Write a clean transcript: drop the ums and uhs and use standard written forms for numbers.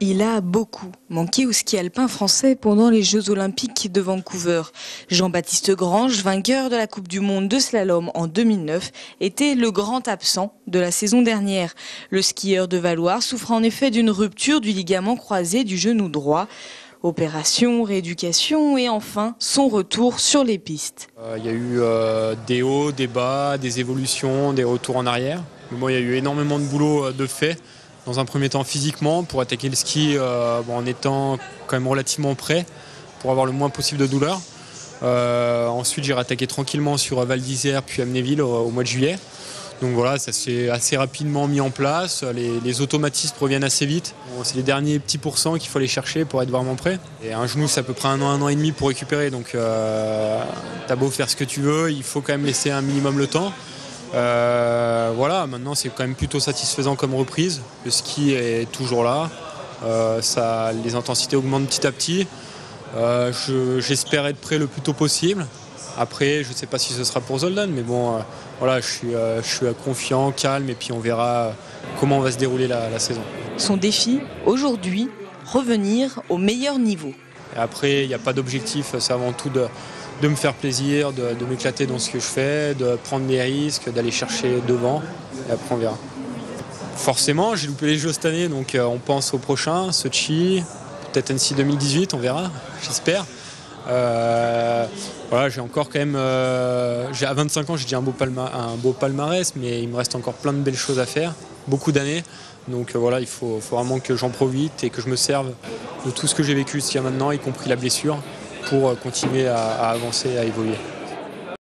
Il a beaucoup manqué au ski alpin français pendant les Jeux Olympiques de Vancouver. Jean-Baptiste Grange, vainqueur de la Coupe du Monde de Slalom en 2009, était le grand absent de la saison dernière. Le skieur de Valloire souffre en effet d'une rupture du ligament croisé du genou droit. Opération, rééducation et enfin son retour sur les pistes. Il y a eu des hauts, des bas, des évolutions, des retours en arrière. Moi, il y a eu énormément de boulot de fait. Dans un premier temps physiquement, pour attaquer le ski en étant quand même relativement prêt, pour avoir le moins possible de douleur. Ensuite, j'ai rattaqué tranquillement sur Val d'Isère puis Amnéville au mois de juillet. Donc voilà, ça s'est assez rapidement mis en place. Les automatismes reviennent assez vite. Bon, c'est les derniers petits pourcents qu'il faut aller chercher pour être vraiment prêt. Et un genou, c'est à peu près un an et demi pour récupérer. Donc t'as beau faire ce que tu veux, il faut quand même laisser un minimum le temps. Voilà, maintenant c'est quand même plutôt satisfaisant comme reprise. Le ski est toujours là, les intensités augmentent petit à petit. J'espère être prêt le plus tôt possible. Après, je ne sais pas si ce sera pour Zoldan, mais bon, voilà, je suis confiant, calme, et puis on verra comment on va se dérouler la saison. Son défi aujourd'hui, revenir au meilleur niveau. Et après, il n'y a pas d'objectif, c'est avant tout de me faire plaisir, de m'éclater dans ce que je fais, de prendre des risques, d'aller chercher devant, et après on verra. Forcément, j'ai loupé les Jeux cette année, donc on pense au prochain, Sochi, peut-être Annecy 2018, on verra, j'espère. Voilà, j'ai encore quand même, à 25 ans, j'ai déjà un beau palmarès, mais il me reste encore plein de belles choses à faire, beaucoup d'années. Donc voilà, il faut vraiment que j'en profite et que je me serve de tout ce que j'ai vécu jusqu'à maintenant, y compris la blessure, pour continuer à avancer, à évoluer.